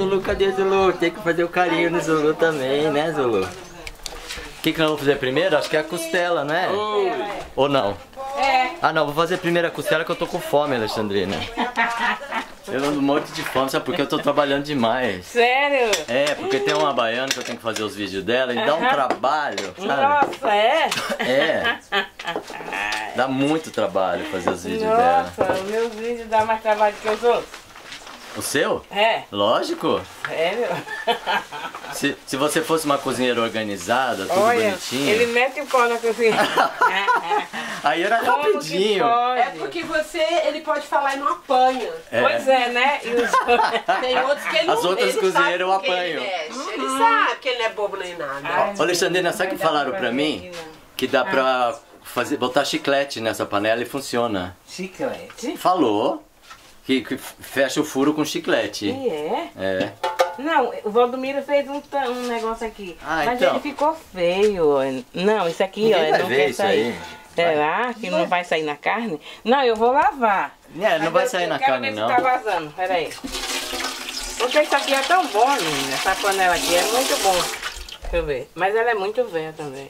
Zulu, cadê Zulu? Tem que fazer o carinho no Zulu também, né, Zulu? O que que nós vamos fazer primeiro? Acho que é a costela, não é? Ou não? É. Ah, não, vou fazer primeiro a costela que eu tô com fome, Alexandrina. Eu ando um monte de fome, sabe? Porque eu tô trabalhando demais. Sério? É, porque tem uma baiana que eu tenho que fazer os vídeos dela e dá um trabalho, sabe? Nossa, é? É. Dá muito trabalho fazer os vídeos dela. Nossa, os meus vídeos dão mais trabalho que os outros. O seu? É. Lógico. Sério? Se você fosse uma cozinheira organizada, tudo bonitinho... Ele mete o pó na cozinha. Aí era rapidinho. É porque você, ele pode falar e não apanha. É. Pois é, né? Tem outros que ele não... As outras cozinheiras eu apanho. Ele sabe que ele não é bobo nem nada. Ai, Alexandrina, sabe o que falaram pra mim? Que dá pra fazer, botar chiclete nessa panela e funciona. Chiclete? Falou. Que fecha o furo com chiclete. E é? É. Não, o Valdomiro fez um negócio aqui. Ah, mas então... ele ficou feio. Não, isso aqui, ninguém ó, ele não quer sair. Será que não vai sair na carne? Não, eu vou lavar. É, não vai sair na carne, não. Eu quero ver se tá vazando, peraí. Porque isso aqui é tão bom, menina. Essa panela aqui é muito bom. Deixa eu ver. Mas ela é muito velha também.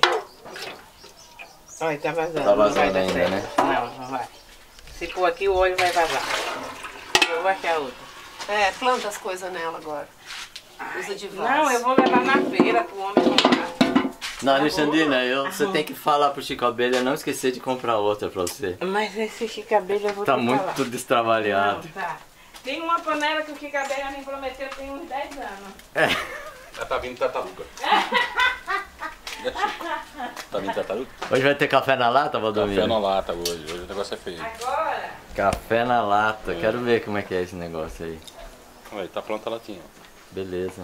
Olha, tá vazando. Tá vazando ainda, né? Não, não vai. Se pôr aqui, o olho vai vazar. Eu vou achar outra. É, planta as coisas nela agora. Ai, usa de vaso. Não, eu vou levar na feira pro homem comprar. Não, Alexandrina, você tem que falar pro Chico Abelha não esquecer de comprar outra pra você. Mas esse Chico Abelha eu vou ter que falar. Tá muito destrabalhado. Não, tá. Tem uma panela que o Chico Abelha me prometeu tem uns 10 anos. É. Já tá vindo tartaruga. Tá vindo tartaruga? Hoje vai ter café na lata, Valdomiro? Café na lata hoje. Hoje o negócio é feio. Agora? Café na lata. Quero ver como é que é esse negócio aí. Aí tá pronta a latinha. Beleza.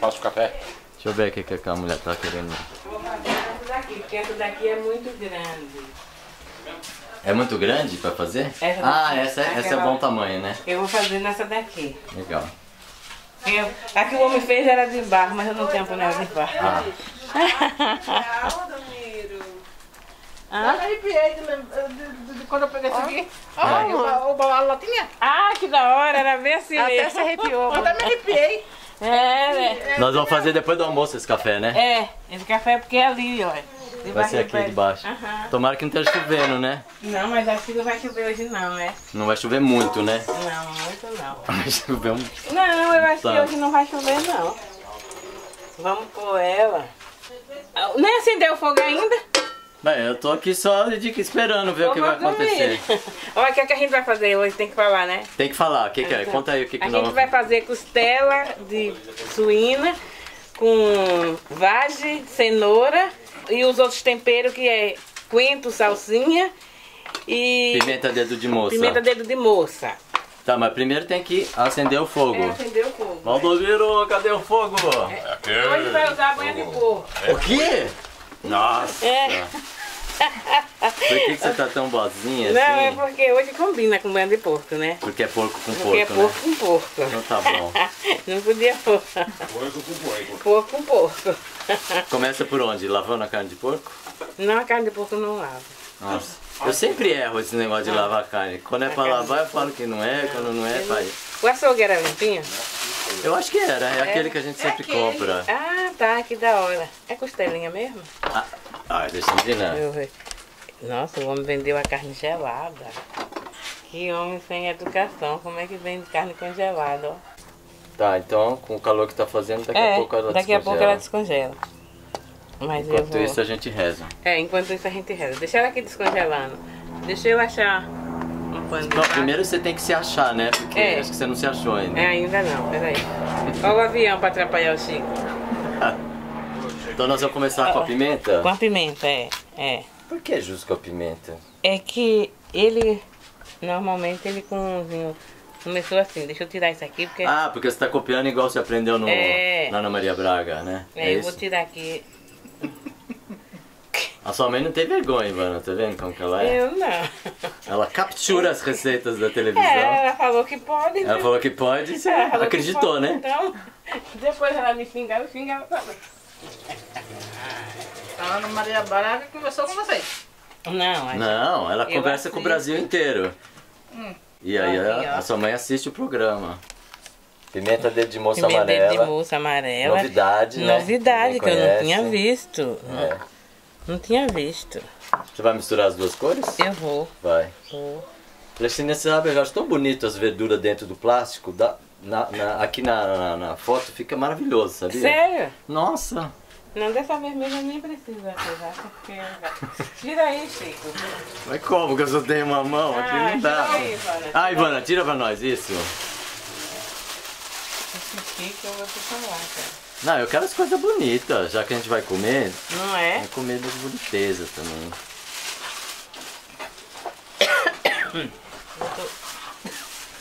Faço o café. Deixa eu ver o que a mulher tá querendo. Vou fazer essa daqui, porque essa daqui é muito grande. É muito grande pra fazer? Essa essa é bom tamanho, né? Eu vou fazer nessa daqui. Legal. A que o homem fez era de barro, mas eu não tenho panela de barro. Eu arrepiei de quando eu peguei isso aqui. A latinha. Ah, que da hora, era bem assim. Até se arrepiou. Eu até me arrepiei. É, nós vamos fazer depois do almoço esse café, né? É, esse café é porque é ali, olha. Vai ser aqui debaixo. Tomara que não esteja chovendo, né? Não, mas acho que não vai chover hoje não, né? Não vai chover muito, né? Não, muito não. Vai chover um... Não, eu acho que hoje não vai chover não. Vamos pôr ela. Nem acendeu o fogo ainda? Bem, eu tô aqui só esperando ver o que vai acontecer. Olha, o que a gente vai fazer hoje? Tem que falar, né? Tem que falar. O que que é? Conta aí o que que nós vamos... A gente vai fazer costela de suína com vagem, cenoura... E os outros temperos que é coentro, salsinha e... Pimenta dedo de moça. Pimenta dedo de moça. Tá, mas primeiro tem que acender o fogo. É, acender o fogo. Valdomiro, cadê o fogo? Hoje vai usar a banha de porco. O quê? Nossa! Por que você tá tão boazinha assim? Não, é porque hoje combina com banha de porco, né? Porque é porco com porco, né? Porque é porco com porco. Então tá bom. Não podia pôr. Porco com porco. Porco com porco. Começa por onde? Lavando a carne de porco? Não, a carne de porco eu não lavo. Nossa, eu sempre erro esse negócio de lavar a carne. Quando é pra lavar eu falo que não é, quando não é, faz. O açougue era limpinho? Eu acho que era, é aquele que a gente sempre compra. Ah, tá, que da hora. É costelinha mesmo? Ah, deixa eu ensinar. Nossa, o homem vendeu a carne gelada. Que homem sem educação, como é que vende carne congelada, ó. Tá, então com o calor que tá fazendo, daqui a pouco ela descongela. Mas enquanto isso a gente reza. É, enquanto isso a gente reza. Deixa ela aqui descongelando. Deixa eu achar um pano de prato. Primeiro você tem que se achar, né? Porque acho que você não se achou ainda. É, ainda não, peraí. Olha o avião pra atrapalhar o Chico. Então nós vamos começar com a pimenta? Com a pimenta, Por que justo com a pimenta? É que ele, normalmente ele com o vinho... Começou assim, deixa eu tirar isso aqui porque... Ah, porque você tá copiando igual você aprendeu no... na Ana Maria Braga, né? É, eu vou tirar aqui. A sua mãe não tem vergonha, Ivana, tá vendo como que ela é? Eu não. Ela captura as receitas da televisão. É, ela falou que pode. Ela falou que pode e ela acreditou, né? Então, depois ela me xingava, eu xingava também. A Ana Maria Braga conversou com vocês. Não, não, ela conversa com o Brasil inteiro. E aí a sua mãe assiste o programa. Pimenta dedo de moça amarela. Pimenta dedo de moça amarela. Novidade, né? Novidade, que eu não tinha visto. É. Não tinha visto. Você vai misturar as duas cores? Eu vou. Vai. Vou. Alexandre, você sabe, eu acho tão bonito as verduras dentro do plástico. Aqui na foto fica maravilhoso, sabia? Sério? Nossa. Não, dessa vermelha nem precisa pesar, porque... Tira aí, Chico. Mas como que eu só tenho uma mão? Aqui não dá. Tira aí, Ivana. Ah, Ivana, tira pra nós, isso. Que eu vou te falar, cara. Não, eu quero as coisas bonitas, já que a gente vai comer. Não é? Vai comer das bonitezas também. Eu tô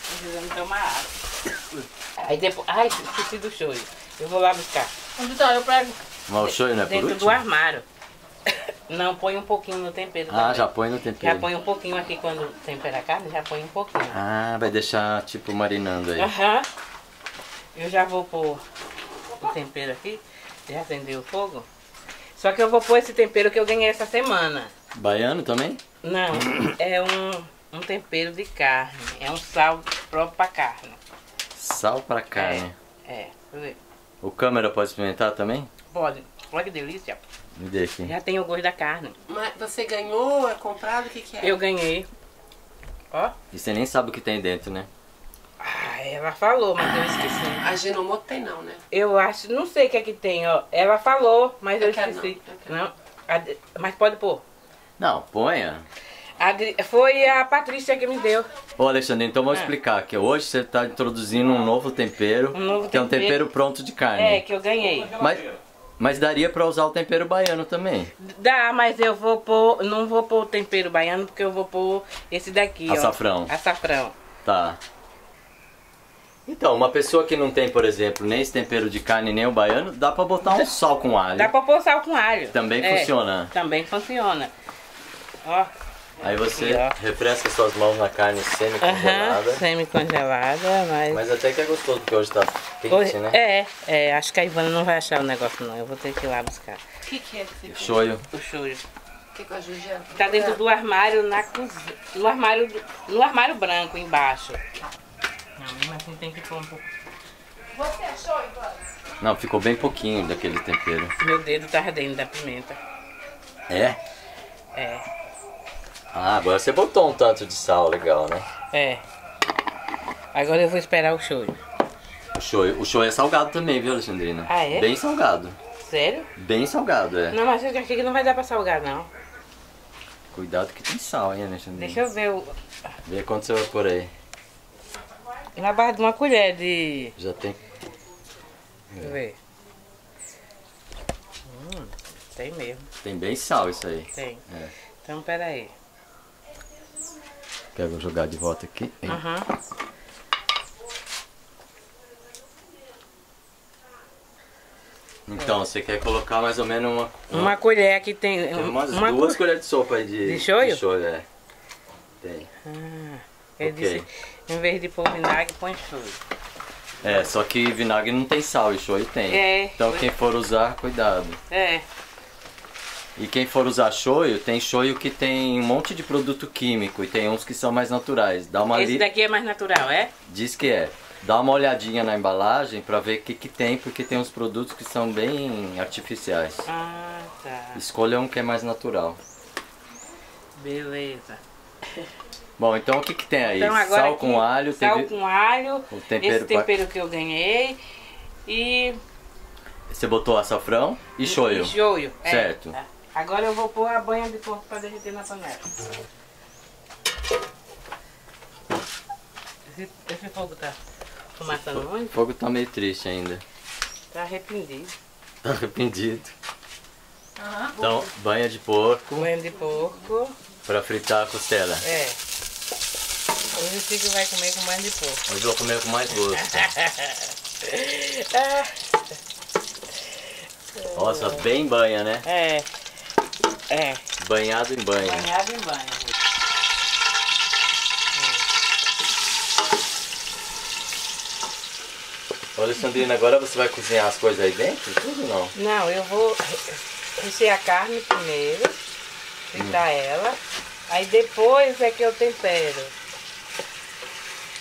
precisando tomar água. Aí depois... Ai, esqueci do shoyu. Eu vou lá buscar. Onde tá? Eu pego. Mas o shoyu não é por último? Dentro do armário. Não, põe um pouquinho no tempero também. Ah, já põe no tempero. Já põe um pouquinho aqui quando tempera a carne, já põe um pouquinho. Ah, vai deixar tipo marinando aí. Aham. Eu já vou pôr o tempero aqui, já acendeu o fogo. Só que eu vou pôr esse tempero que eu ganhei essa semana. Baiano também? Não, é um tempero de carne, é um sal próprio pra carne. Sal pra carne? É, deixa eu ver. O câmera pode experimentar também? Pode, olha que delícia. Me dê aqui. Já tem o gosto da carne. Mas você ganhou, é comprado, o que que é? Eu ganhei. Ó. E você nem sabe o que tem dentro, né? Ah, ela falou, mas eu esqueci. A ginomoto tem não, né? Eu acho, não sei o que é que tem, ó. Ela falou, mas eu esqueci. Não. Mas pode pôr. Não, ponha. Foi a Patrícia que me deu. Ô, Alexandre, então vou explicar que hoje você está introduzindo um novo tempero. Um novo que tempero. É um tempero pronto de carne. É, que eu ganhei. Mas daria para usar o tempero baiano também. Dá, mas eu vou pôr, não vou pôr o tempero baiano, porque eu vou pôr esse daqui, açafrão. Ó. Açafrão. Tá. Então, uma pessoa que não tem, por exemplo, nem esse tempero de carne, nem o baiano, dá pra botar um sal com alho. Dá pra pôr sal com alho. Também funciona. Também funciona. Ó. Aí você refresca suas mãos na carne semi-congelada. Semi-congelada, mas... Mas até que é gostoso, porque hoje tá quente, né? É, acho que a Ivana não vai achar o negócio, não. Eu vou ter que ir lá buscar. O que é esse? O shoyu. O shoyu. O que é o shoyu? Tá dentro do armário, na cozinha. No armário branco, embaixo. Não, mas tem que pôr um pouco. Você achou, Ivana? Não, ficou bem pouquinho daquele tempero. Meu dedo tá ardendo da pimenta. É? É. Ah, agora você botou um tanto de sal legal, né? É. Agora eu vou esperar o shoyu. O shoyu é salgado também, viu, Alexandrina? Ah, é? Bem salgado. Sério? Bem salgado, é. Não, mas eu achei que não vai dar pra salgar, não. Cuidado que tem sal, hein, Alexandrina? Deixa eu ver o... Vê quanto você vai pôr aí. Na barra de uma colher de... Já tem. Deixa eu ver. Tem mesmo. Tem bem sal isso aí. Tem. É. Então, peraí. Vou jogar de volta aqui. Uhum. Então, você quer colocar mais ou menos uma colher que tem... Umas duas colheres de sopa aí de... De shoyu? De shoyu, é. Tem. Ah, ele disse... Em vez de pôr vinagre, põe shoyu. É, só que vinagre não tem sal e shoyu tem. É. Então quem for usar, cuidado. É. E quem for usar shoyu que tem um monte de produto químico e tem uns que são mais naturais. Dá uma Esse daqui é mais natural, é? Diz que é. Dá uma olhadinha na embalagem pra ver o que tem, porque tem uns produtos que são bem artificiais. Ah, tá. Escolha um que é mais natural. Beleza. Bom, então o que tem aí? Então, agora sal com alho, o tempero esse tempero que eu ganhei e... Você botou açafrão e shoyu. Certo. Tá. Agora eu vou pôr a banha de porco para derreter na panela. Esse fogo tá fumaçando muito? O fogo tá meio triste ainda. Tá arrependido. Tá arrependido. Uhum. Então, banha de porco. Banha de porco. Pra fritar a costela. É. Hoje o Chico vai comer com mais de porco. Hoje eu vou comer com mais gosto. Nossa, bem banha, né? É. É. Banhado em banho. Banhado em banho. Olha, Sandrina, agora você vai cozinhar as coisas aí dentro? Tudo não? Não, eu vou rechear a carne primeiro. Fritar ela. Aí depois é que eu tempero.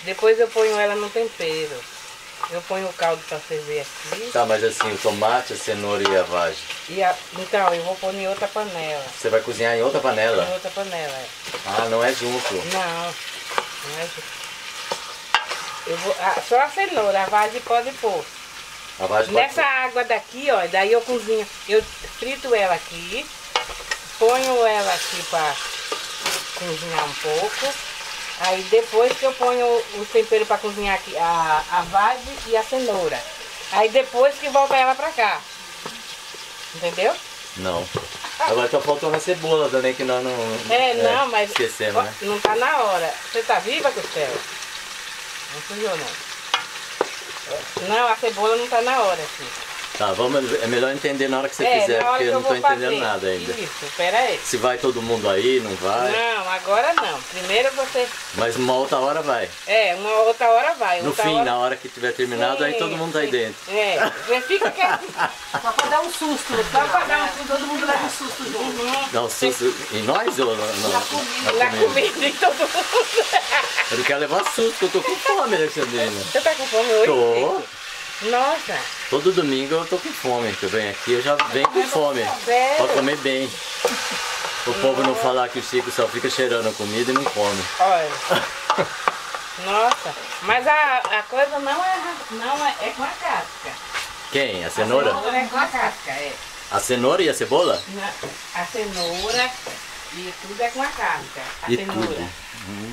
Depois eu ponho ela no tempero. Eu ponho o caldo para ferver aqui. Tá, mas assim, o tomate, a cenoura e a vagem? Então, eu vou pôr em outra panela. Você vai cozinhar em outra panela? Em outra panela, é. Ah, não é junto? Não, não é junto. Eu vou, só a cenoura, a vagem pode pôr. A vagem nessa pode água daqui, ó, daí eu cozinho. Eu frito ela aqui, ponho ela aqui para cozinhar um pouco. Aí depois que eu ponho o tempero para cozinhar aqui, a vagem e a cenoura. Aí depois que volta ela para cá. Entendeu? Não. Agora só faltou uma cebola também que nós não... não, mas... Esquecemos, né? Não tá na hora. Você tá viva, Costela? Não sujou, não. Não, a cebola não tá na hora, assim. Tá, vamos, é melhor entender na hora que você fizer, porque eu não tô entendendo nada ainda. Isso, pera aí. Se vai todo mundo aí, não vai? Não, agora não. Primeiro você... Mas uma outra hora vai. É, uma outra hora vai. No fim, na hora que tiver terminado, sim, aí todo mundo aí dentro. É, você fica quietinho. Só pra dar um susto. Só pra dar um susto, todo mundo leva um susto junto. Uhum. Dá um susto em nós ou não? Na comida. Na comida em todo mundo. Eu não quero levar susto, eu tô com fome, Alexandrina. Você tá com fome hoje? Tô. Nossa! Todo domingo eu tô com fome, que eu venho aqui, eu já venho com fome, pra comer bem. O povo não falar que o Chico só fica cheirando a comida e não come. Olha, nossa, mas a coisa não é com a casca. Quem? A cenoura? A cenoura é com a casca, é. A cenoura e a cebola? Não, a cenoura e tudo é com a casca, a cenoura.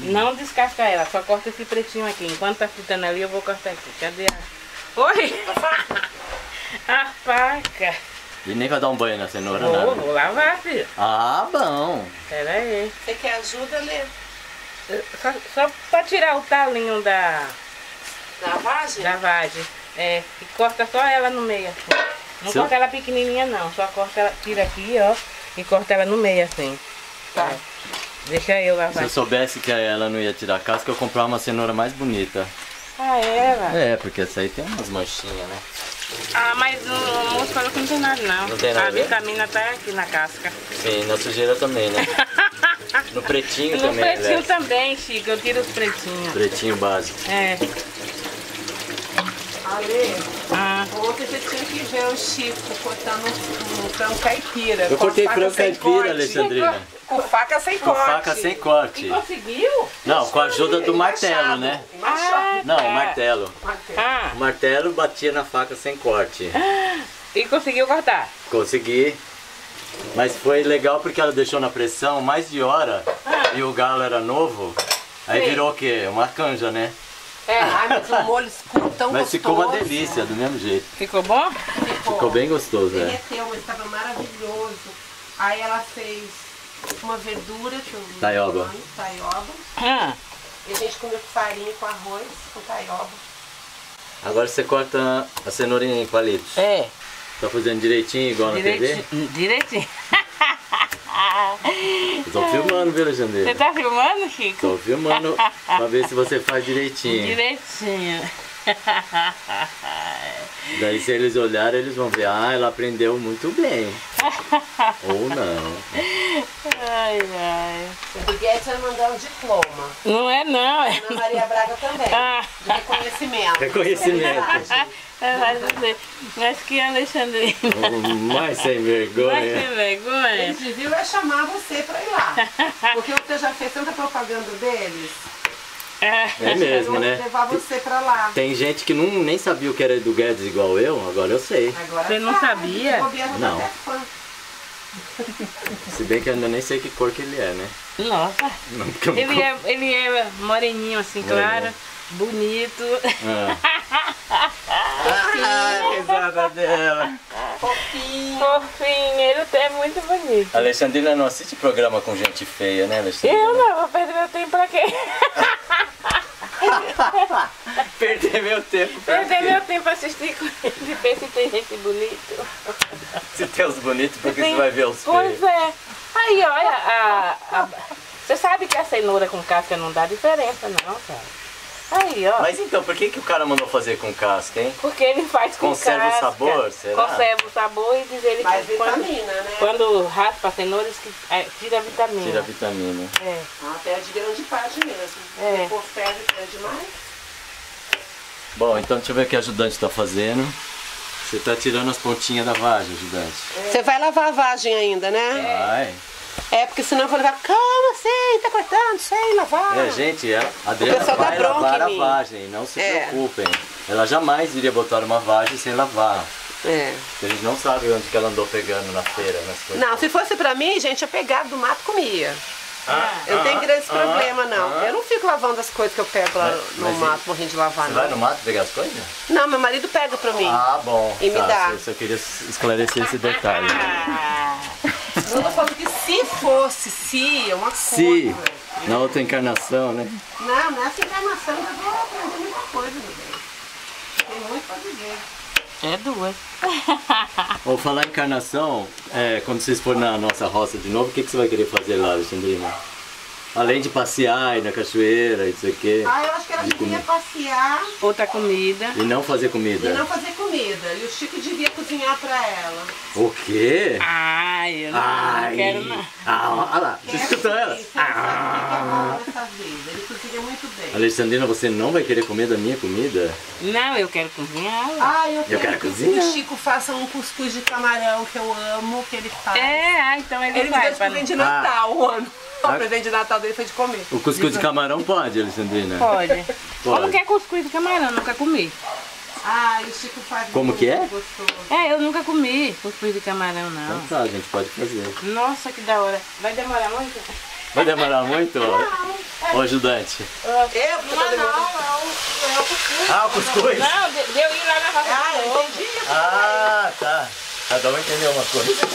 Não descasca ela, só corta esse pretinho aqui, enquanto tá fritando ali eu vou cortar aqui, cadê a... Oi! A faca! E nem vai dar um banho na cenoura, não? Vou lavar, filho. Ah, bom! Pera aí. Você quer ajuda, né? Só pra tirar o talinho da vagem? Da vagem. É, e corta só ela no meio, assim. Não corta ela pequenininha, não. Só corta ela, tira aqui, ó, e corta ela no meio, assim. Tá. Deixa eu lavar. Se eu soubesse que ela não ia tirar a casca, eu comprava uma cenoura mais bonita. Ah, ela? É, porque essa aí tem umas manchinhas, né? Ah, mas o moço falou que não tem nada, não. Não tem nada. A vitamina tá aqui na casca. Sim, na sujeira também, né? No pretinho no também, pretinho também, Chico. Eu tiro os pretinhos. Pretinho básico. É. Ale, ontem você tinha que ver o Chico cortando um frango caipira. Eu cortei frango caipira, Alexandrina. Com faca sem corte. Com faca sem corte. E conseguiu? Não, com a ajuda do martelo, né? Ah, não, o martelo. Ah. O martelo batia na faca sem corte. E conseguiu cortar? Consegui. Mas foi legal porque ela deixou na pressão mais de hora e o galo era novo. Aí virou o quê? Uma canja, né? É, mas o molho ficou tão gostoso. Mas ficou uma delícia, do mesmo jeito. Ficou bom? Ficou bem gostoso, né? Derreteu, mas estava maravilhoso. Aí ela fez uma verdura, que eu taioba. E a gente comeu com farinha, com arroz, com taioba. Agora você corta a cenourinha em palitos. É. Tá fazendo direitinho, igual na TV? Direitinho. Eu tô filmando, viu, Alexandre? Você tá filmando, Chico? Tô filmando pra ver se você faz direitinho. Direitinho. Daí se eles olharem, eles vão ver, ah, ela aprendeu muito bem. Ou não. Ai, ai. O Guedes vai mandar um diploma. Não é não. É... Ana Maria Braga também. De reconhecimento. Reconhecimento. Mas que Alexandrina. Mais sem vergonha. Mais sem vergonha. Eles deviam chamar você pra ir lá. Porque você já fez tanta propaganda deles. É mesmo, né? Levar você pra lá. Tem gente que nem sabia o que era Edu Guedes igual eu, agora eu sei. Agora você não sabia? Não. Se bem que eu ainda nem sei que cor que ele é, né? Nossa. Não, ele é moreninho assim, claro, bonito. Ah, risada dela. Fofinho. Fofinho, ele é muito bonito. Alexandrina não assiste programa com gente feia, né, Alexandrina? Eu não, vou perder meu tempo pra quê? Perder meu tempo pra Perder meu tempo assistir com ele, ver se tem gente bonita. Se tem os bonitos, porque você vai ver os feios. Pois é. Aí, olha, você sabe que a cenoura com casca não dá diferença, não, cara. Aí, ó. Mas então, por que o cara mandou fazer com casca, hein? Porque ele faz com casca. Conserva o sabor, será? Conserva o sabor e diz ele que vitamina, né? Quando raspa a cenoura, tira a vitamina. Tira a vitamina. É. Perde grande parte mesmo. É. Perde demais. Bom, então deixa eu ver o que a ajudante está fazendo. Você está tirando as pontinhas da vagem, ajudante. Você vai lavar a vagem ainda, né? Vai. É, porque senão eu vou levar... Calma, sei, tá cortando, sei lavar. É, gente, a Adriana vai lavar a vagem, não se preocupem. Ela jamais iria botar uma vagem sem lavar. É. A gente não sabe onde que ela andou pegando na feira, nas coisas. Não, se fosse pra mim, gente, eu pegava do mato e comia. Eu não tenho grandes problemas, não. Eu não fico lavando as coisas que eu pego lá no mato, morrendo de lavar, não. Você vai no mato pegar as coisas? Não, meu marido pega pra mim. Ah, bom. E me dá. Eu só queria esclarecer esse detalhe. Eu tô falando que se fosse, se é uma coisa. Se, na outra encarnação, né? Não, nessa encarnação eu vou aprender muita coisa, meu Deus. Tem muito pra viver. É duas. Vou falar encarnação, quando vocês forem na nossa roça de novo, o que você vai querer fazer lá, Alexandrina? Além de passear, ir na cachoeira, isso aqui. Ah, eu acho que ela devia passear. Outra comida. E não fazer comida. E não fazer comida. E o Chico devia cozinhar pra ela. O quê? Ai, eu não quero não. Ah, olha lá, você escutou ela? Ele cozinha muito bem. Alexandrina, você não vai querer comer da minha comida? Não, eu quero cozinhar. Ah, eu quero cozinhar. Que o Chico faça um cuscuz de camarão que eu amo, que ele faz. Então ele vai fazer. Ele me deu de Natal, mano. O presente de Natal dele foi de comer. O cuscuz de camarão pode, Alexandrina? Pode. Pode. Como que é cuscuz de camarão? Nunca comi. Ah, o Chico faz. Como que é? Gostoso. Eu nunca comi cuscuz de camarão, não. Então tá, a gente pode fazer. Nossa, que da hora. Vai demorar muito? Vai demorar muito? Não. Ô, ajudante. Não, é o cuscuz. Ah, o cuscuz? Não, deu ir lá na roça. Ah, tá. Cada um entendeu uma coisa.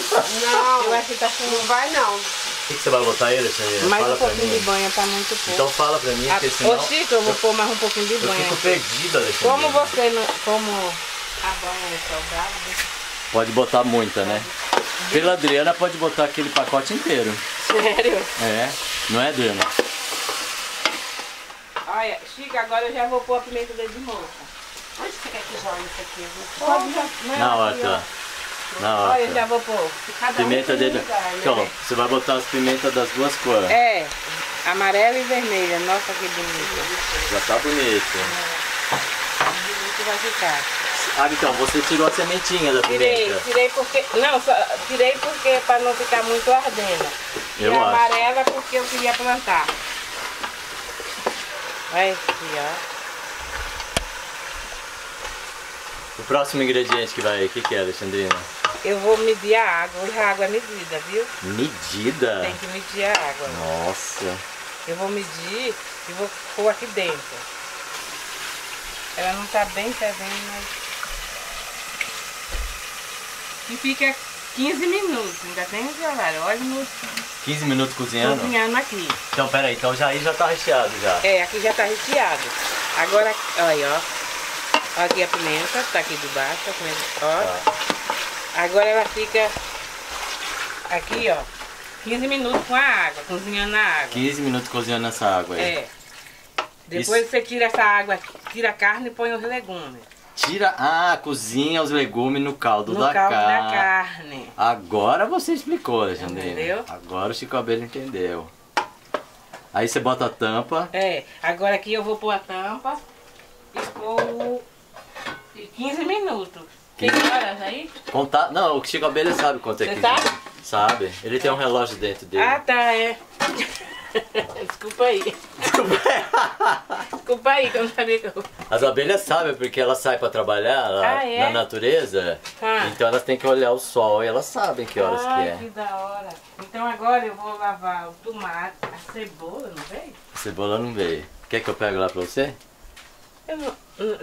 Não, eu acho que tá com... Não vai, não. O que você vai botar ele, Alexandre? Mais um pouquinho de banha, tá muito pouco. Então fala pra mim, porque senão... Ô Chico, eu vou pôr mais um pouquinho de banha. Eu fico perdida, Alexandre. Como você não... Como a banha é salgada... Pode botar muita, né? Pela Adriana, pode botar aquele pacote inteiro. Sério? Não é, Adriana? Olha, Chico, agora eu já vou pôr a pimenta de moça. Onde você quer que jogue isso aqui? Pode, na hora, tá. Olha, eu já vou pôr. Pimenta dele. Então, você vai botar as pimentas das duas cores. Amarela e vermelha. Nossa, que bonito. Já tá bonito. Bonito vai ficar. Ah, então, você tirou a sementinha da pimenta. Tirei porque... Não, só tirei porque para não ficar muito ardendo. Eu acho. E amarela porque eu queria plantar. Olha aqui, ó. O próximo ingrediente que vai, o que é, Alexandrina? Eu vou medir a água, hoje a água é medida, viu? Medida? Tem que medir a água. Nossa! Né? Eu vou medir e vou pôr aqui dentro. Ela não tá bem fervendo, mas... E fica 15 minutos, ainda tem esse horário, olha no... 15 minutos cozinhando? Cozinhando aqui. Então, peraí, então já aí já tá recheado já. Aqui já tá recheado. Agora, olha aí, ó. Aqui a pimenta, tá aqui debaixo, a pimenta, ó. Agora ela fica aqui, ó, 15 minutos com a água, cozinhando a água. 15 minutos cozinhando essa água aí. Depois você tira essa água, tira a carne e põe os legumes. Cozinha os legumes no caldo da carne. No caldo da carne. Agora você explicou, Alexandrina. Entendeu? Agora o Chico Abelha entendeu. Aí você bota a tampa. Agora aqui eu vou pôr a tampa e pôr... 15 minutos. Tem horas aí? Contar? Não, o Chico Abelha sabe quanto é que sabe? Sabe. Ele tem um relógio dentro dele. Ah, tá, Desculpa aí. Desculpa aí, que eu não sabia que eu... As abelhas sabem, porque elas saem pra trabalhar na natureza. Então elas têm que olhar o sol e elas sabem que horas que é. Que da hora. Então agora eu vou lavar o tomate, a cebola, não veio? A cebola não veio. Quer que eu pegue lá pra você? Eu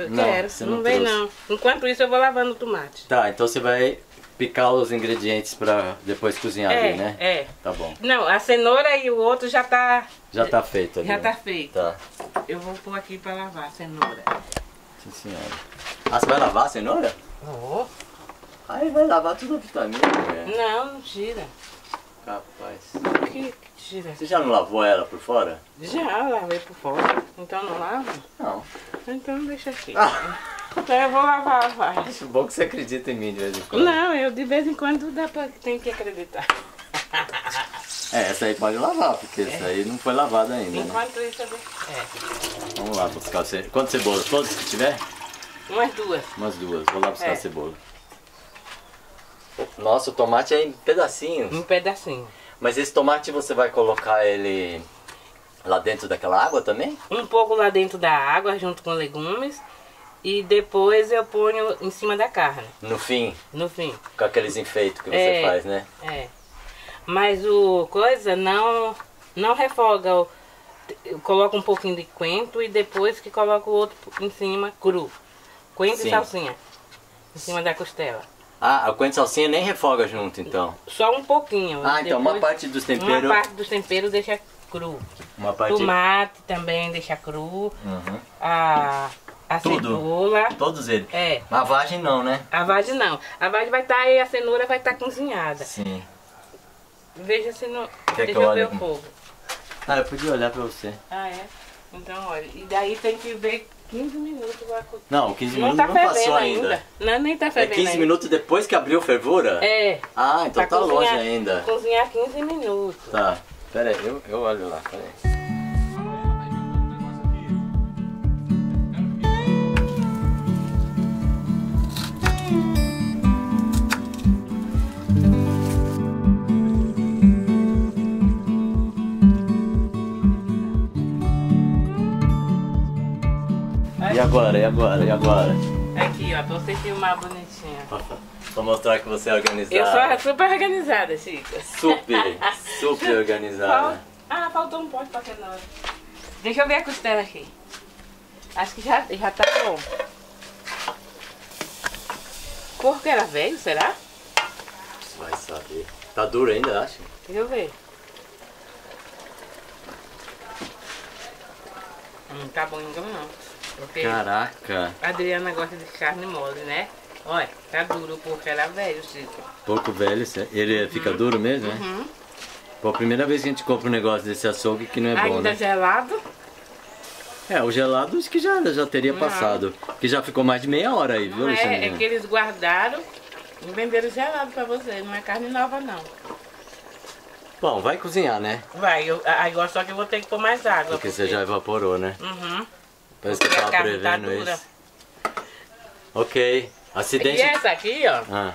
não quero, não vem não. Enquanto isso eu vou lavando o tomate. Tá, então você vai picar os ingredientes pra depois cozinhar ali, né? Tá bom. Não, a cenoura e o outro já tá... Já tá feito ali. Já tá feito. Tá. Eu vou pôr aqui pra lavar a cenoura. Sim, senhora. Ah, você vai lavar a cenoura? Vou. Aí vai lavar tudo a vitamina, né? Não tira. Capaz. Que tira? Você já não lavou ela por fora? Já lavei por fora. Então não lavo? Não. Então deixa aqui. Então eu vou lavar a vagem. Acho bom que você acredita em mim de vez em quando. Não, eu de vez em quando dá pra... tem que acreditar. Essa aí pode lavar, porque essa aí não foi lavada ainda. Enquanto isso eu... Vamos lá buscar você. Quantas cebolas? Todas que tiver? Umas duas. Umas duas. Vou lá buscar a cebola. Nossa, o tomate é em pedacinhos. Um pedacinho. Mas esse tomate você vai colocar ele lá dentro daquela água também? Um pouco lá dentro da água, junto com legumes. E depois eu ponho em cima da carne. No fim? No fim. Com aqueles enfeites que você faz, né? É. Mas o coisa não refoga. Coloca um pouquinho de coentro e depois que coloca o outro em cima, cru. Coentro e salsinha. Em cima da costela. Ah, a coentro e salsinha nem refoga junto, então? Só um pouquinho. Ah, então uma parte dos temperos... Uma parte dos temperos deixa cru. Uma parte... Tomate também deixa cru. Uhum. A cebola. Todos eles. É. A vagem não, né? A vagem não. A vagem vai estar aí, a cenoura vai estar cozinhada. Sim. Veja se não... Deixa eu ver o fogo. Ah, eu podia olhar pra você. Ah, é? Então olha. E daí tem que ver 15 minutos. Não, 15 minutos não passou ainda. Não, nem tá fervendo ainda. É 15 minutos depois que abriu fervura? É. Ah, então tá longe ainda. Cozinhar 15 minutos. Tá. Pera aí, eu olho lá. Pera aí. E agora? Aqui, ó, pra você filmar bonitinho. Vou mostrar que você é organizada. Eu sou super organizada, Chico. Super organizada. Ah, faltou um ponto pra cenoura. Deixa eu ver a costela aqui. Acho que já tá bom. Porco era velho, será? Vai saber. Tá duro ainda, acho. Deixa eu ver. Não tá bom ainda não. Porque caraca! A Adriana gosta de carne mole, né? Olha, tá duro, o porco era velho, Chico. Porco velho, ele fica duro mesmo, né? Uhum. Pô, a primeira vez que a gente compra um negócio desse açougue que não é bom, né? Ainda gelado? É, o gelado acho que já teria passado. Que já ficou mais de meia hora aí, viu, Alexandre? É que eles guardaram e venderam gelado pra você, não é carne nova, não. Bom, vai cozinhar, né? Vai, agora só que eu vou ter que pôr mais água. Porque você já evaporou, né? Uhum. Parece que eu tava prevendo isso. Ok. Acidente... E essa aqui, ó. Ah.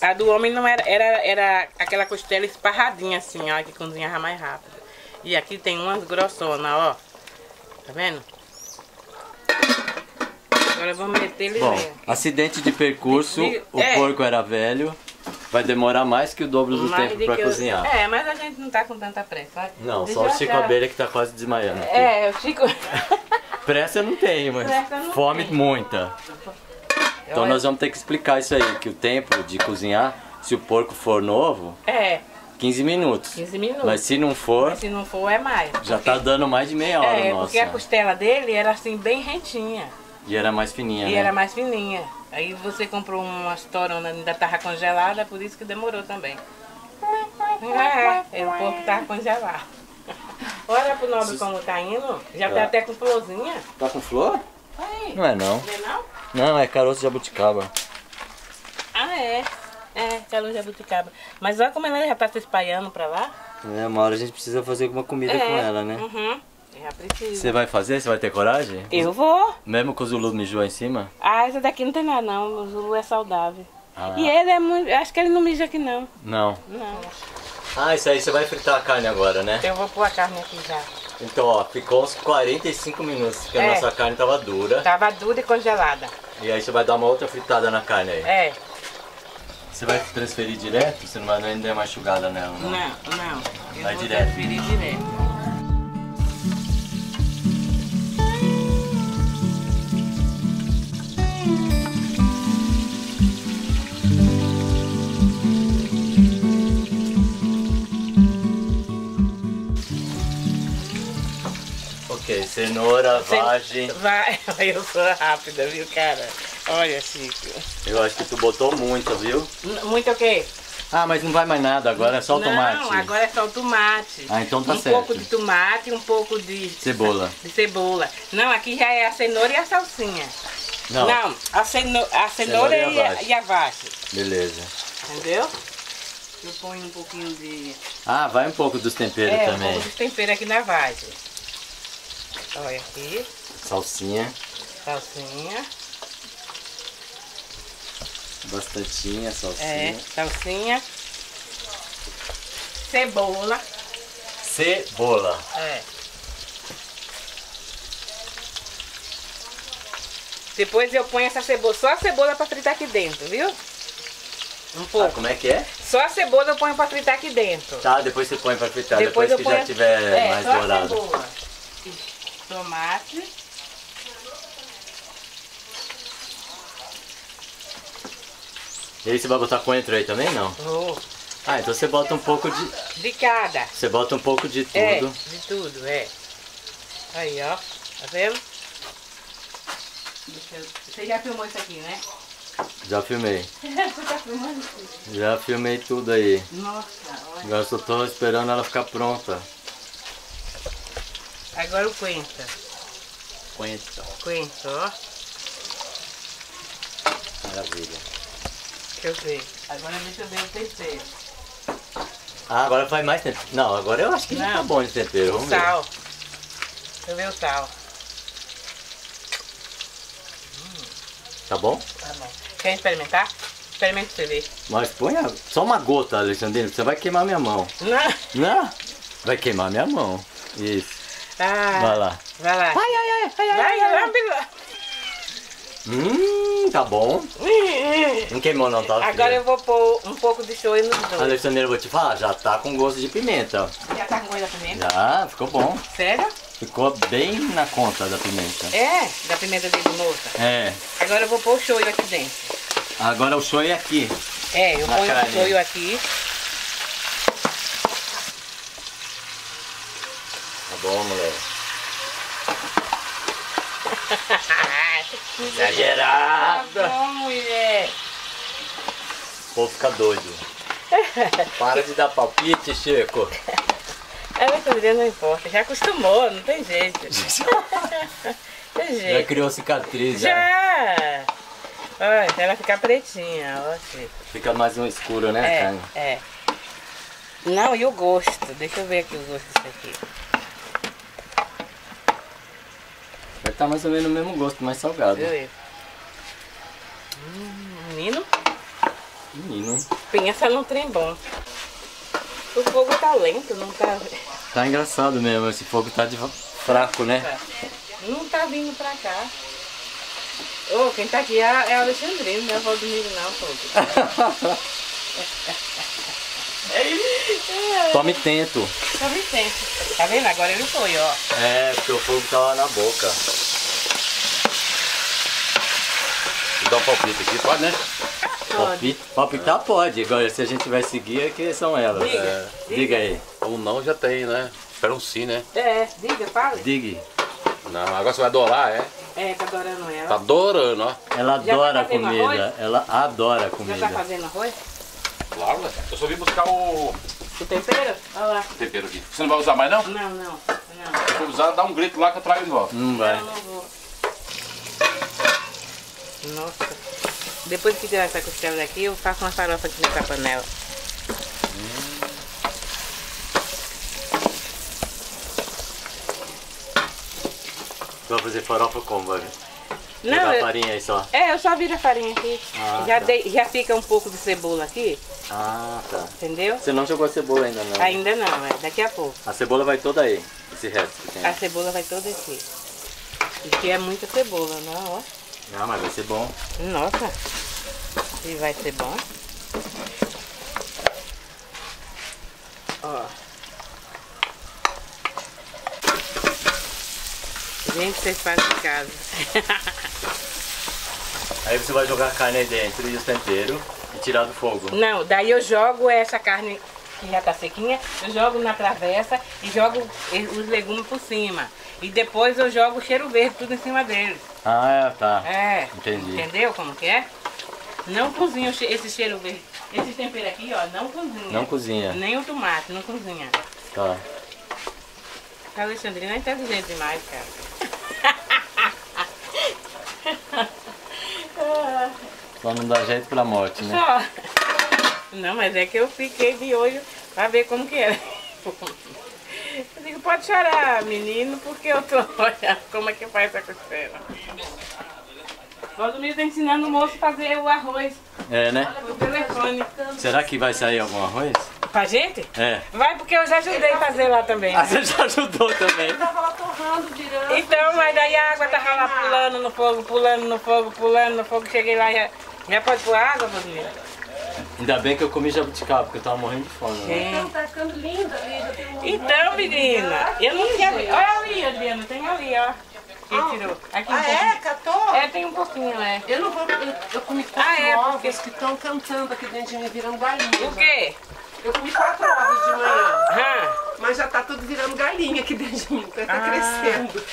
A do homem não era aquela costela esparradinha assim, ó, que cozinhava mais rápido. E aqui tem umas grossonas, ó. Tá vendo? Agora eu vou meter ele. Bom, acidente de percurso, o porco era velho. Vai demorar mais que o dobro do tempo para cozinhar. É, mas a gente não tá com tanta pressa. Não, só o Chico Abelha que tá quase desmaiando. É, o Chico... Pressa eu não tenho, mas fome muita. Então nós vamos ter que explicar isso aí, que o tempo de cozinhar, se o porco for novo... É. 15 minutos. 15 minutos. Mas se não for... Mas se não for é mais. Já tá dando mais de meia hora, nossa. É, porque a costela dele era assim, bem rentinha. E era mais fininha, né? E era mais fininha. Aí você comprou uma torona, ainda tava congelada, por isso que demorou também. É, o porco tava congelado. Olha pro Nobre como tá indo. Já tá até com florzinha. Tá com flor? Aí. Não é não. Não é não? Não, é caroço de jabuticaba. Ah, é. É, caroço de jabuticaba. Mas olha como ela já tá se espalhando pra lá. É, uma hora a gente precisa fazer alguma comida com ela, né? Uhum. Você vai fazer? Você vai ter coragem? Eu vou. Mesmo com o Zulu mijou em cima? Ah, essa daqui não tem nada não, o Zulu é saudável. Ah. E ele é muito... Acho que ele não mija aqui não. Não? Não. Ah, isso aí você vai fritar a carne agora, né? Eu vou pôr a carne aqui já. Então, ó, ficou uns 45 minutos que a nossa carne tava dura. Tava dura e congelada. E aí você vai dar uma outra fritada na carne aí? É. Você vai transferir direto? Você não vai nem dar uma enxugada nela, não? Não. Vai direto. Transferir direto. Cenoura, vagem... Vai, eu sou rápida, viu, cara? Olha, Chico. Eu acho que tu botou muita, viu? Muita o quê? Ah, mas não vai mais nada, agora é só o tomate. Não, agora é só o tomate. Ah, então tá certo. Um pouco de tomate, um pouco de... Cebola. De cebola. Não, aqui já é a cenoura e a salsinha. Não, a cenoura e a vagem. Beleza. Entendeu? Eu ponho um pouquinho de... Ah, vai um pouco dos temperos também. É, um pouco dos temperos aqui na vagem. Olha aqui. Salsinha. salsinha. Bastantinha, salsinha. É, salsinha. Cebola. Cebola. É. Depois eu ponho essa cebola, só a cebola pra fritar aqui dentro, viu? Um pouco. Ah, como é que é? Só a cebola eu ponho pra fritar aqui dentro. Tá, depois você põe pra fritar, depois que já tiver mais dourado. Só a cebola. Tomate. E aí você vai botar coentro aí também, não? Vou. Ah, então você bota um pouco de... De cada. Você bota um pouco de tudo. É, de tudo, é. Aí, ó. Tá vendo? Você já filmou isso aqui, né? Já filmei. Você tá filmando isso? Já filmei tudo aí. Nossa, olha. Agora só tô esperando ela ficar pronta. Agora o coentro. Coentro. Coentro, ó. Maravilha. Deixa eu ver. Agora deixa eu ver o tempero. Ah, agora faz mais tempero. Não, agora eu acho que não tá bom de tempero. Vamos ver. Sal. Deixa eu ver o sal. Tá bom? Tá bom. Quer experimentar? Experimenta pra você ver. Mas põe só uma gota, Alexandrina, você vai queimar minha mão. Não? Não? Vai queimar minha mão. Isso. Ah, vai lá. Vai lá. Ai, ai, ai, ai, ai. Tá bom. Não queimou não, tá? Agora eu vou pôr um pouco de shoyu nos dois. Alexandrina, eu vou te falar, já tá com gosto de pimenta. Já tá com gosto da pimenta? Já, ficou bom. Sério? Ficou bem na conta da pimenta. É, da pimenta de moça. É. Agora eu vou pôr o shoyu aqui dentro. Agora o shoyu aqui. É, eu ponho o shoyu aqui. Tá bom, mulher. Exagerada. Tá bom, mulher. O povo fica doido. Para de dar palpite, Chico. Ela não importa, já acostumou, não tem jeito. Não tem jeito. Já criou cicatriz, já. Olha, ela fica pretinha, ó, Chico. Fica mais um escuro, né, Carne? É. Não, e o gosto? Deixa eu ver aqui o gosto disso aqui. Vai estar mais ou menos o mesmo gosto, mais salgado. Deixa eu ver. Menino? Menino. Pensa num trem bom. O fogo tá lento, não tá... Tá engraçado mesmo, esse fogo tá fraco, né? Não tá vindo pra cá. Ô, quem tá aqui é a Alexandrina, não é o Valdomiro não, fogo. Tome tento. Tome tento. Tá vendo? Agora ele foi, ó. É, porque o fogo tá lá na boca. Dá um palpite aqui, pode, né? Palpitar pode, agora se a gente vai seguir é que são elas. Diga aí. Ou não já tem, né? Espera um sim, né? É, diga, fala. Diga. Não, agora você vai adorar, é? É, tá adorando ela. Tá adorando, ó. Ela adora a comida, ela adora a comida. Já tá fazendo arroz? Claro, eu só vim buscar o... O tempero? Olha lá. O tempero aqui. Você não vai usar mais, não? Não, não. Se for usar, dá um grito lá que eu trago de volta. Não vai. Não vou. Nossa. Depois que tirar essa costela daqui, eu faço uma farofa aqui nessa panela. Você vai fazer farofa como, vai? Não, eu... farinha aí só? É, eu só viro a farinha aqui. Ah, já, tá. Já fica um pouco de cebola aqui. Ah, tá. Entendeu? Você não jogou a cebola ainda não? Ainda não, é daqui a pouco. A cebola vai toda aí, esse resto que tem aí. A cebola vai toda aqui. Porque é muita cebola, não, ó. Ah, mas vai ser bom. Nossa, e vai ser bom. Ó. Gente, vocês fazem em casa. Aí você vai jogar a carne aí dentro e o tempero e tirar do fogo. Não, daí eu jogo essa carne que já tá sequinha, eu jogo na travessa e jogo os legumes por cima. E depois eu jogo o cheiro verde tudo em cima deles. Ah, tá. É. Entendi. Entendeu como que é? Não cozinha esse cheiro verde. Esse tempero aqui, ó, não cozinha. Não cozinha. Nem o tomate, não cozinha. Tá. A Alexandrina é inteligente demais, cara. Só não dá jeito pra morte, né? Só. Não, mas é que eu fiquei de olho pra ver como que era. Eu digo, pode chorar, menino, porque eu tô olhando como é que faz essa costela. Valdomiro tá ensinando o moço a fazer o arroz. É, né? O telefone. Será que vai sair algum arroz? Pra gente? É. Vai, porque eu já ajudei a fazer lá também. Ah, você já ajudou também? Eu tava lá torrando, virando. Então, mas daí a água tava lá pulando no fogo, pulando no fogo, pulando no fogo. Cheguei lá e já pode pôr água, Valdomiro? Ainda bem que eu comi jabuticaba, porque eu tava morrendo de fome. Né? Então, tá ficando linda, linda. Então, menina, eu não tinha... Olha ali, Adriana, tem ali, ó. Tirou. Aqui um pouquinho. Catou? É, tem um pouquinho, né? Eu não vou... Eu comi quatro ovos que estão cantando aqui dentro de mim, virando galinha. O quê? Eu comi 4 ovos de manhã, mas já tá tudo virando galinha aqui dentro de mim, tá crescendo.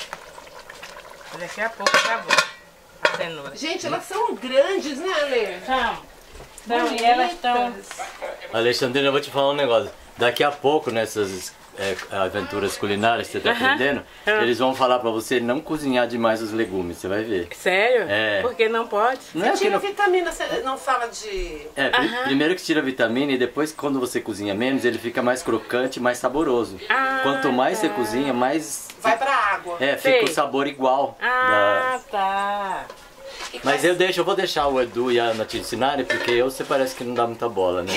Daqui a pouco tá bom. A cenoura. Gente, elas são grandes, né, Ale? São. E elas estão... Alexandrina, eu vou te falar um negócio. Daqui a pouco, nessas... aventuras culinárias que você tá aprendendo, eles vão falar pra você não cozinhar demais os legumes, você vai ver. Sério? É. Porque não pode? Não, você tira vitamina, você não fala de... Primeiro que tira vitamina e depois quando você cozinha menos, ele fica mais crocante, mais saboroso. Quanto mais você cozinha, mais... Vai pra água. É, fica o sabor igual. Mas eu vou deixar o Edu e a Ana te ensinarem, porque você parece que não dá muita bola, né?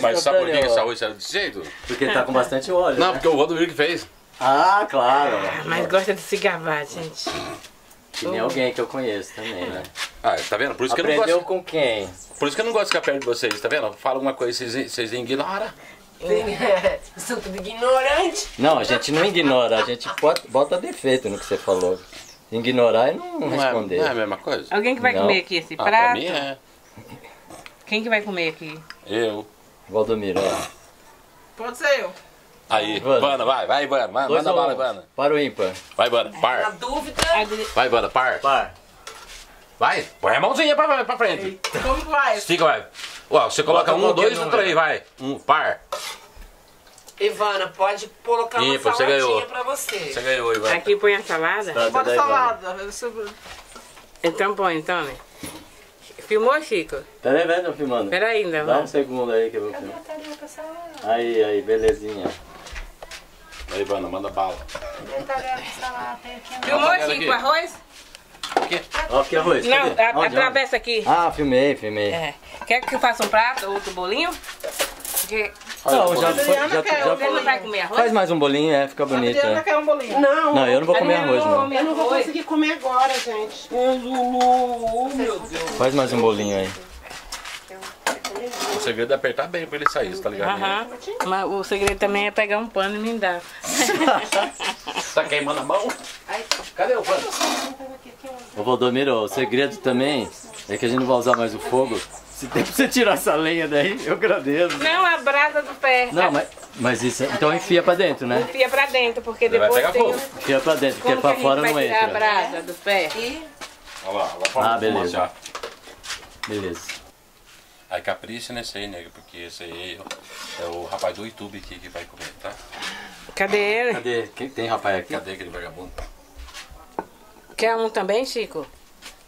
Mas sabe por que esse arroz era desse jeito? Porque tá com bastante óleo. Não, porque o Rodrigo que fez. Ah, claro. Mas gosta de se gabar, gente. Que nem alguém que eu conheço também, né? Ah, tá vendo? Por isso que eu não gosto. Aprendeu com quem? Por isso que eu não gosto de ficar perto de vocês, tá vendo? Fala alguma coisa e vocês ignoram. Sou tudo ignorante. Não, a gente não ignora, a gente bota defeito no que você falou. Ignorar e não responder. Não é a mesma coisa? Alguém que vai comer aqui esse prato? Pra mim é. Quem que vai comer aqui? Eu. Valdomiro, ó. Pode ser eu. Aí, Ivana, vai, Ivana. Manda bala, Ivana. Par ou ímpar? Vai, Ivana, par. Na dúvida... Vai, Ivana, par. Par. Vai, põe a mãozinha pra frente. Eita. Como vai? Estica, vai. Ué, você coloca um, dois, outro aí, vai. Um, par. Ivana, pode colocar uma saladinha pra você. Você ganhou, Ivana. Aqui põe a salada? Bota salada. Então põe, né? Filmou, Chico? Peraí, velho, tô filmando. Peraí, ainda, vai. Dá um segundo aí que eu vou filmar. Cadê a tarinha pra salada? Aí, belezinha. Aí, Ivana, manda bala. Cadê a tarinha pra salada? Filmou, Chico, arroz? O quê? Ó, que arroz? Não, atravessa aqui. Ah, filmei. É. Quer que eu faça um prato, outro bolinho? Porque... Não, já foi. Vai comer arroz? Faz mais um bolinho, fica bonito. Adriana quer um bolinho. Não, eu não vou comer arroz, não. Eu não vou conseguir comer agora, gente. Zulu, meu Deus. Faz mais um bolinho aí. O segredo é apertar bem pra ele sair, tá ligado? Mas o segredo também é pegar um pano e me dar. Tá queimando a mão? Cadê o pano? Ô, Valdomiro, o segredo também é que a gente não vai usar mais o fogo. Se tem pra você tirar essa lenha daí, eu agradeço. Não, a brasa do pé. Não, mas isso... Então enfia pra dentro, né? Enfia pra dentro, porque depois vai pegar fogo. Enfia pra dentro, porque pra fora não entra. Como a brasa do pé? Olha lá, beleza. Beleza. Aí capricha nesse aí, nego, porque esse aí é o rapaz do YouTube aqui que vai comer, tá? Cadê ele? Cadê? Quem tem rapaz aqui? Cadê aquele vagabundo? Quer um também, Chico?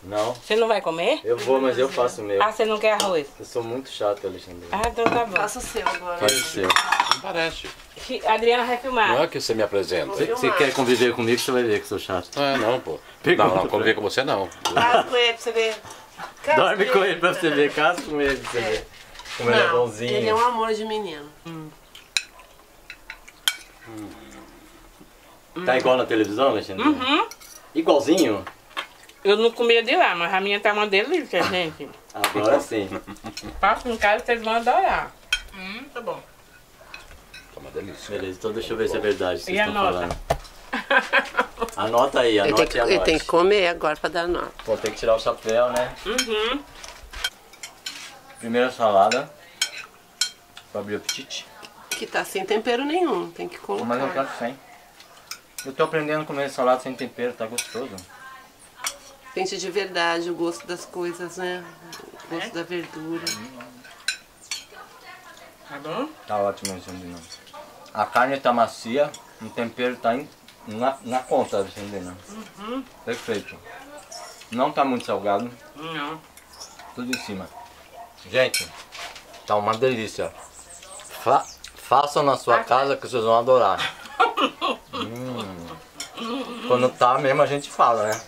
Não. Você não vai comer? Eu vou, mas eu faço o meu. Ah, você não quer arroz? Eu sou muito chato, Alexandre. Ah, então tá bom. Faça o seu agora. Faz o seu. Não parece. A Adriana vai filmar. Não é que você me apresenta. Você quer conviver comigo, você vai ver que sou chato. Ah, não, pô. Pergunta não, conviver com você não. Casa com ele pra você ver. Dorme com ele pra você ver. Casa com ele pra você ver. Como ele é bonzinho. Ele é um amor de menino. Tá igual na televisão, Alexandre? Igualzinho? Eu não comia de lá, mas a minha tá uma delícia, gente. Agora sim. Passa em casa, vocês vão adorar. Tá bom. Tá uma delícia. Beleza, então deixa eu ver se é verdade. Vocês estão falando. Anota aí, anota aí. Eu tenho que comer agora pra dar nota. Pô, tem que tirar o chapéu, né? Uhum. Primeira salada. Pra abrir o apetite. Que tá sem tempero nenhum, tem que colocar. Mas eu quero sem. Eu tô aprendendo a comer salada sem tempero, tá gostoso. Gente, de verdade, o gosto das coisas, né? O gosto da verdura. Tá bom? Tá ótimo, Zandina. A carne tá macia, o tempero tá na conta, Zandina. Uhum. Perfeito. Não tá muito salgado. Não. Tudo em cima. Gente, tá uma delícia. Façam na sua casa que vocês vão adorar. Quando tá mesmo a gente fala, né?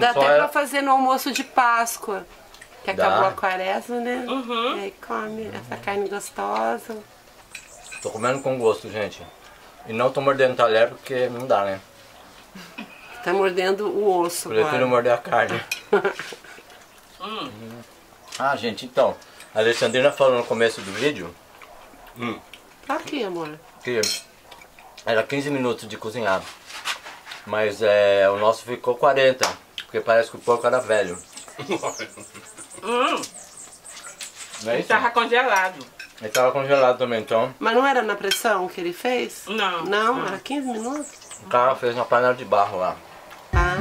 Dá até pra fazer no almoço de Páscoa, que acabou a quaresma, né? Uhum. E aí come essa carne gostosa. Tô comendo com gosto, gente. E não tô mordendo o talher porque não dá, né? Tá mordendo o osso. Prefiro morder a carne. Ah, gente, então. A Alexandrina falou no começo do vídeo. Tá aqui, amor. Que era 15 minutos de cozinhado. Mas é, o nosso ficou 40, porque parece que o porco era velho. Não é isso? Ele tava congelado. Ele tava congelado também, então. Mas não era na pressão que ele fez? Não. Não? Era 15 minutos? O cara fez na panela de barro lá. Ah.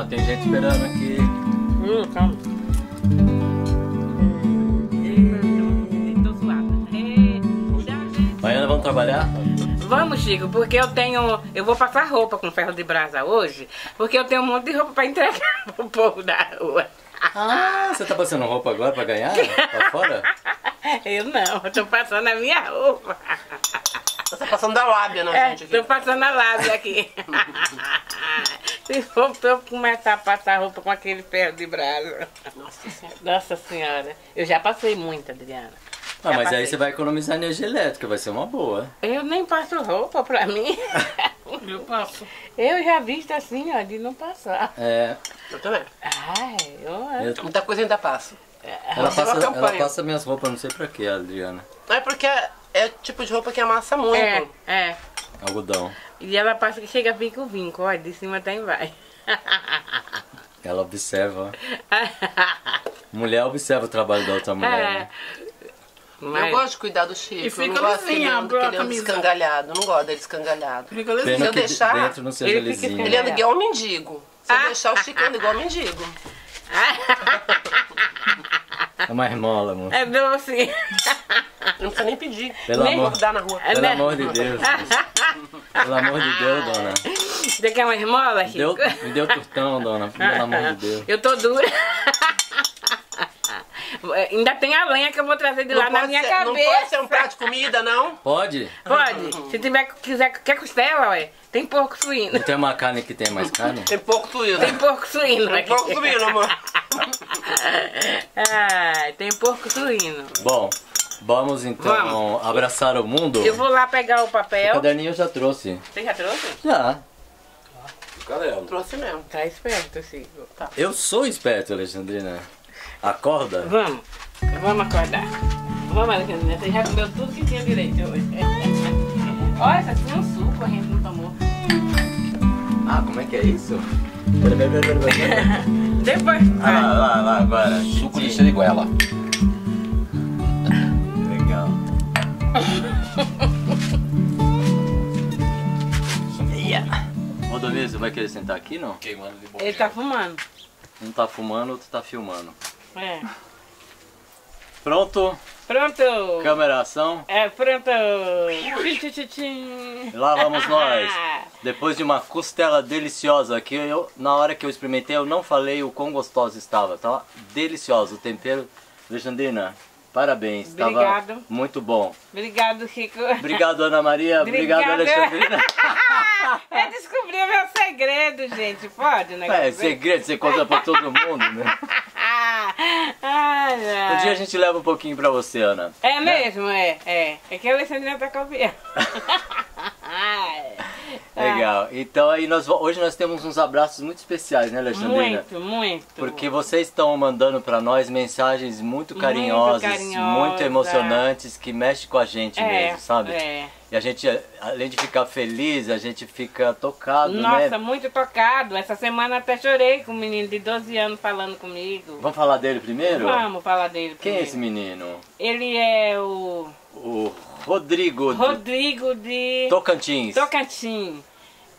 Ó, tem gente esperando aqui. Calma. Amanhã vamos trabalhar? Vamos, Chico, porque eu tenho... Eu vou passar roupa com ferro de brasa hoje, porque eu tenho um monte de roupa pra entregar pro povo da rua. Ah, você tá passando roupa agora pra ganhar? Pra fora? Eu não, eu tô passando a minha roupa. Você tá passando a lábia, né, gente? Aqui. Tô passando a lábia aqui. Se for pra eu começar a passar roupa com aquele ferro de brasa. Nossa Senhora. Nossa Senhora. Eu já passei muito, Adriana. Ah, mas aí você vai economizar energia elétrica, vai ser uma boa. Eu nem passo roupa pra mim. Eu passo. Eu já visto assim, ó, de não passar. É. Eu também. Ai, eu... Muita coisa ainda passo. Ela passa minhas roupas, não sei pra quê, Adriana. É porque é o tipo de roupa que amassa muito. É. Algodão. E ela passa que chega vinco, ó, de cima até embaixo. Ela observa. Mulher observa o trabalho da outra mulher, né? Mas... Eu gosto de cuidar do Chico, e fica eu não gosto assim, que ele anda escangalhado, eu não gosto dele escangalhado. Fica lisinho. Se eu deixar, dentro não seja lisinho. Ele anda igual um mendigo. Se eu deixar, o Chico anda igual um mendigo. É uma irmola, amor. É doce. Não precisa nem pedir, nem rodar na rua. Pelo amor de Deus. Pelo amor de Deus, dona. Você quer uma irmola, Chico? Me deu turtão, dona, pelo amor de Deus. Eu tô dura. Ainda tem a lenha que eu vou trazer de lá na minha cabeça. Não pode ser um prato de comida, não? Pode? Pode. Se tiver, quer costela, ué? Tem porco suíno. Não tem uma carne que tem mais carne? Tem porco suíno. Tem porco suíno. Tem porco suíno, amor. Ah, tem porco suíno. Bom, vamos então abraçar o mundo. Eu vou lá pegar o papel. O caderninho eu já trouxe. Você já trouxe? Já. Cadê ela? Trouxe mesmo. Tá esperto, Chico. Tá. Eu sou esperto, Alexandrina. Acorda? Vamos acordar. Vamos, Alexandre, você já comeu tudo que tinha direito hoje. Olha, tá sem um suco, a gente não tomou. Ah, como é que é isso? Pera. Depois. Ah, lá, agora. Suco de seriguela. Legal. Rodrigo, você vai querer sentar aqui, não? Queimando de bobeira. Ele tá fumando. Um tá fumando, outro tá filmando. É. Pronto? Pronto! Câmera ação? É, pronto! Lá vamos nós! Depois de uma costela deliciosa que eu, na hora que eu experimentei, eu não falei o quão gostosa estava. Tava deliciosa o tempero. Alexandrina, parabéns! Obrigado! Tava muito bom! Obrigado, Chico! Obrigado, Ana Maria! Obrigado, Alexandrina! Eu descobri o meu segredo, gente. Pode, né? É, segredo você conta pra todo mundo, né? Ai, ai. Um dia a gente leva um pouquinho pra você, Ana. É mesmo, né? É que a Alexandrina tá campeã. Legal. Então aí hoje nós temos uns abraços muito especiais, né, Alexandrina? Muito, muito. Porque vocês estão mandando pra nós mensagens muito carinhosas, muito emocionantes, que mexem com a gente mesmo, sabe? É. E a gente, além de ficar feliz, a gente fica tocado, né? Nossa, muito tocado. Essa semana até chorei com um menino de 12 anos falando comigo. Vamos falar dele primeiro? Vamos falar dele primeiro. Quem é esse menino? Ele é o... O Rodrigo. Rodrigo de... Tocantins. Tocantins.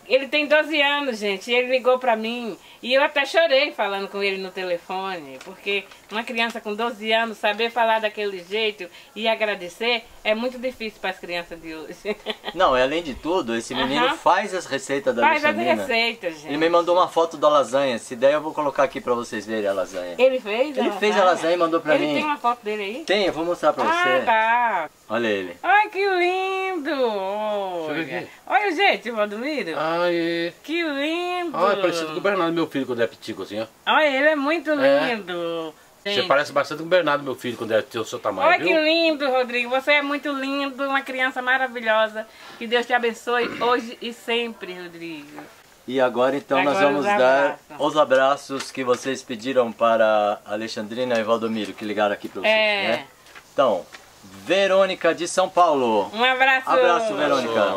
Ele tem 12 anos, gente, e ele ligou pra mim. E eu até chorei falando com ele no telefone, porque uma criança com 12 anos, saber falar daquele jeito e agradecer, é muito difícil para as crianças de hoje. Não, e além de tudo, esse menino faz as receitas da Alexandrina. Faz as receitas, gente. Ele me mandou uma foto da lasanha, se der eu vou colocar aqui pra vocês verem a lasanha. Ele fez? Ele fez a lasanha e mandou pra mim. Ele tem uma foto dele aí? Tem, eu vou mostrar pra você. Ah, tá. Olha ele. Ai, que lindo! Olha, olha gente, o Valdomiro. Ai. Que lindo! Olha, é parecido com o Bernardo, meu filho, quando é pitico, assim, ó. Olha, ele é muito lindo. Você parece bastante com o Bernardo, meu filho, quando é o seu tamanho, olha, viu? Que lindo, Rodrigo. Você é muito lindo, uma criança maravilhosa. Que Deus te abençoe hoje e sempre, Rodrigo. E agora, então, nós vamos dar os abraços que vocês pediram para a Alexandrina e Valdomiro, que ligaram aqui para vocês, né? Então... Verônica de São Paulo. Um abraço. Abraço, Verônica.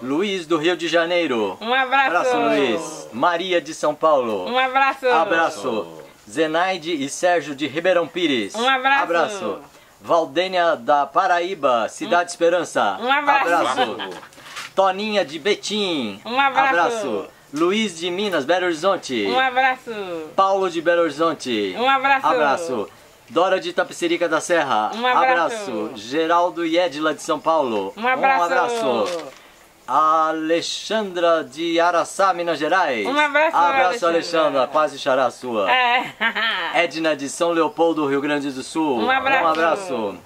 Luiz do Rio de Janeiro. Um abraço. Abraço, Luiz. Maria de São Paulo. Um abraço. Abraço. Zenaide e Sérgio de Ribeirão Pires. Um abraço. Abraço. Valdênia da Paraíba, Cidade Esperança. Um abraço. Abraço. Toninha de Betim. Um abraço. Abraço. Luiz de Minas, Belo Horizonte. Um abraço. Paulo de Belo Horizonte. Um abraço. Abraço. Dora de Tapecerica da Serra, um abraço. Abraço. Geraldo e Edila de São Paulo, um abraço. Um abraço. Alexandra de Araçá, Minas Gerais, um abraço. Abraço, Alexandra. Paz e xará sua. Edna de São Leopoldo, Rio Grande do Sul, um abraço. Um abraço.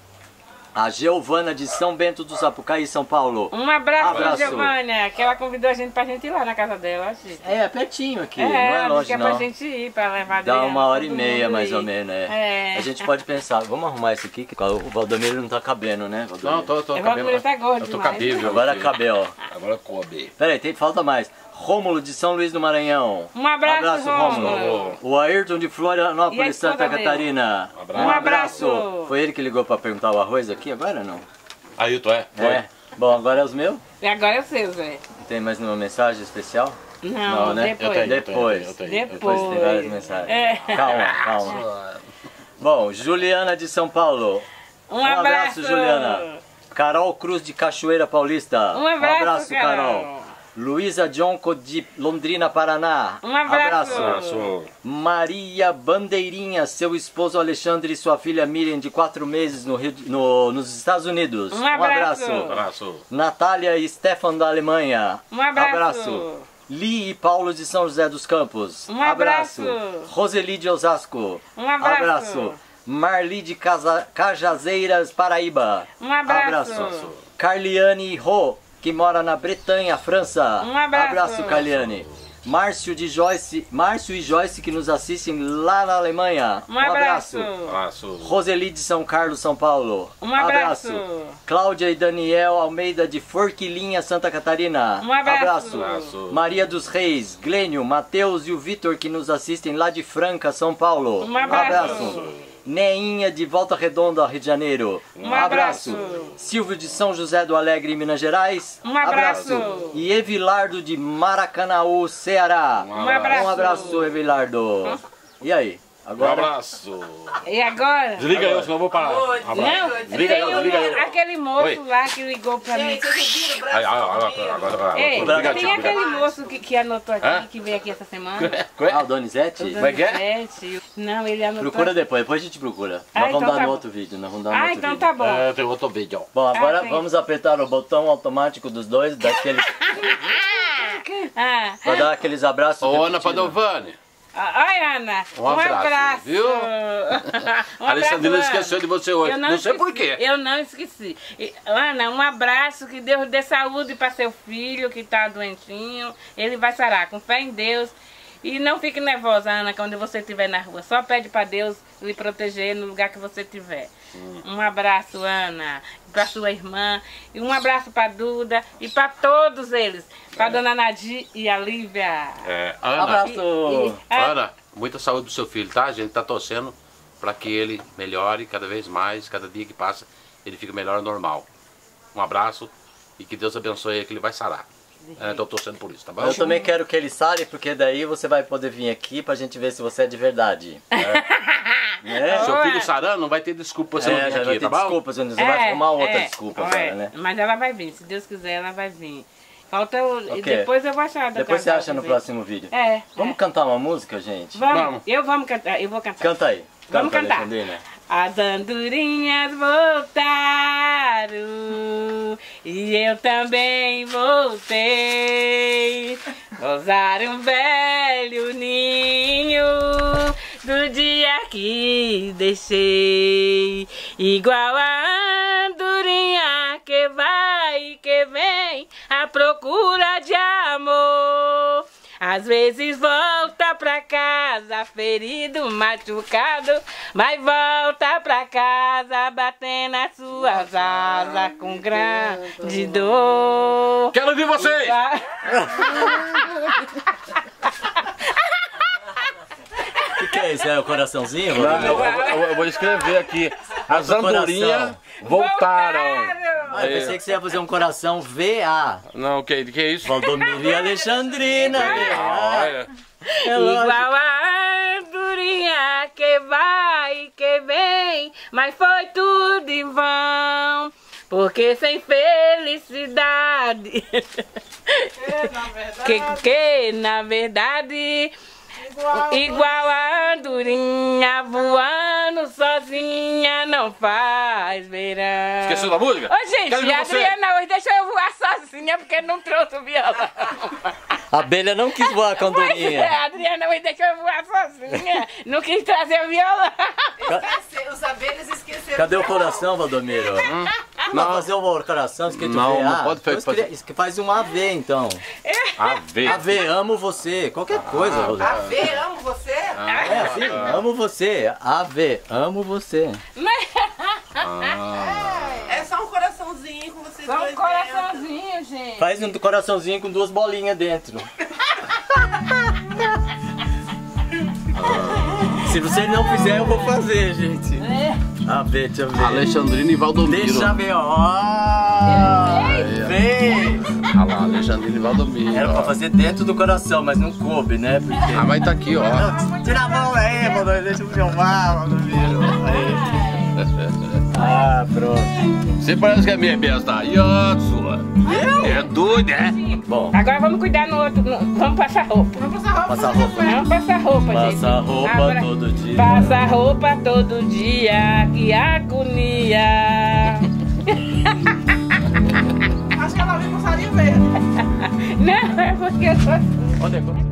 A Geovana de São Bento do Sapucaí, São Paulo. Um abraço, abraço. Geovana, que ela convidou a gente pra gente ir lá na casa dela. É pertinho aqui, não é longe não. É pra gente ir, pra levar a Dá uma hora e meia mais ou menos, A gente pode pensar, vamos arrumar isso aqui, que o Valdomiro não tá cabendo, né? Valdomiro? Não, tô cabendo. O Valdomiro tá gordo demais. Agora cabe, ó. Agora coube. Peraí, falta mais. Rômulo de São Luís do Maranhão. Um abraço, Rômulo. O Ayrton de Florianópolis, Santa Catarina. Um abraço. Um abraço. Foi ele que ligou para perguntar o arroz aqui agora ou não? Ayrton, é. Bom, agora é os meus? E agora é os seus, Tem mais uma mensagem especial? Não, né? Depois tem várias mensagens. Calma. Bom, Juliana de São Paulo. Um abraço, Juliana. Carol Cruz de Cachoeira Paulista. Um abraço, Carol. Luísa Dionco de Londrina, Paraná. Um abraço. Abraço. Maria Bandeirinha, seu esposo Alexandre e sua filha Miriam, de 4 meses, nos Estados Unidos. Um abraço. Um abraço. Natália e Stefan da Alemanha. Um abraço. Abraço. Li e Paulo de São José dos Campos. Um abraço. Abraço. Roseli de Osasco. Um abraço. Abraço. Marli de Cajazeiras, Paraíba. Um abraço. Abraço. Carliane e Rô, que mora na Bretanha, França. Um abraço. Abraço, Carliane. Márcio e Joyce, que nos assistem lá na Alemanha. Um abraço. Abraço. Roseli de São Carlos, São Paulo. Um abraço. Abraço. Cláudia e Daniel Almeida de Forquilinha, Santa Catarina. Um abraço. Abraço. Abraço. Maria dos Reis, Glênio, Matheus e o Vitor, que nos assistem lá de Franca, São Paulo. Um abraço. Abraço. Neinha de Volta Redonda, Rio de Janeiro. Um abraço. Silvio de São José do Alegre, Minas Gerais. Um abraço. E Evilardo de Maracanaú, Ceará. Um abraço. Um abraço, Evilardo. E aí? Agora... Um abraço. E agora? Desliga eu, senão eu vou parar. Não, desliga eu. Aquele moço lá que ligou pra mim. Agora tem aquele moço que anotou aqui, que veio aqui essa semana. O Donizete? Donizete. Não, ele anotou. Procura depois a gente procura. Nós vamos dar no outro vídeo. Ah, então tá bom. Tem outro vídeo. Bom, agora vamos apertar o botão automático dos dois, daqueles... Pra dar aqueles abraços. Ô, Ana Padovani. Oi, Ana, um abraço, viu? A Alexandrina esqueceu de você hoje, não sei porquê. Eu não esqueci. Ana, um abraço, que Deus dê saúde para seu filho que está doentinho. Ele vai sarar, com fé em Deus. E não fique nervosa, Ana, quando você estiver na rua. Só pede para Deus lhe proteger no lugar que você estiver. Um abraço, Ana, para sua irmã. E um abraço para Duda e para todos eles. Para Dona Nadir e a Lívia. É, Ana, abraço. Ana, muita saúde do seu filho, tá? A gente tá torcendo para que ele melhore cada vez mais. Cada dia que passa, ele fica melhor ao normal. Um abraço e que Deus abençoe ele, que ele vai sarar. Estou torcendo por isso, tá bom? Eu também quero que ele sare, porque daí você vai poder vir aqui pra gente ver se você é de verdade. Seu filho sarando não vai ter desculpa você não vir aqui, tá bom? Desculpa, você vai arrumar outra desculpa agora, né? Mas ela vai vir, se Deus quiser ela vai vir. Falta depois eu vou achar. Depois você acha no próximo vídeo. Vamos cantar uma música, gente? Vamos. Eu vou cantar. Canta aí. Vamos cantar. As andorinhas voltaram e eu também voltei. Pousaram um velho ninho do dia que deixei. Igual a andorinha que vai e que vem à procura de amor. Às vezes volta pra casa ferido, machucado, mas volta pra casa batendo as suas asas com grande dor. Quero ouvir vocês! O que é isso? É o coraçãozinho? Eu vou escrever aqui. As andorinhas voltaram. Ah, eu pensei que você ia fazer um coração VA. Não, o que é isso? Valdomiro e Alexandrina. É igual a andorinha que vai e que vem, mas foi tudo em vão, porque sem felicidade, que na verdade... Igual a andorinha voando sozinha não faz verão. Esqueceu da música? Ô gente, a Adriana hoje deixou eu voar sozinha porque não trouxe o violão. A abelha não quis voar com a andorinha. Pois é, a Adriana hoje deixou eu voar sozinha, não quis trazer o violão. Os abelhas esqueceram. Cadê o coração, Valdomiro? Não fazer o coração, esquece o VA. Não pode fazer. Faz um AV então. AV. AV, amo você. Qualquer coisa, Valdomiro. AV, amo você? É assim, amo você. AV, amo você. É só um coraçãozinho com vocês dois. Só um coraçãozinho, gente. Faz um coraçãozinho com duas bolinhas dentro. Se você não fizer, eu vou fazer, gente. Ah, vê, deixa eu ver. Alexandrina e Valdomiro. Deixa eu ver, olha lá, Alexandrina e Valdomiro. Era pra fazer dentro do coração, mas não coube, né? Porque... Ah, mas tá aqui, ó. Tira a mão aí, Valdomiro. Deixa eu filmar, Valdomiro. Ah, pronto. Você parece que é minha besta. E a sua? É doido, né? Bom. Agora vamos cuidar no outro. Vamos passar roupa. Vamos passar roupa. Vamos passar roupa, gente. Passa roupa agora, todo dia. Passa roupa todo dia. Que agonia. Acho que ela vem com sarinho verde. Não, é porque eu tô. Olha,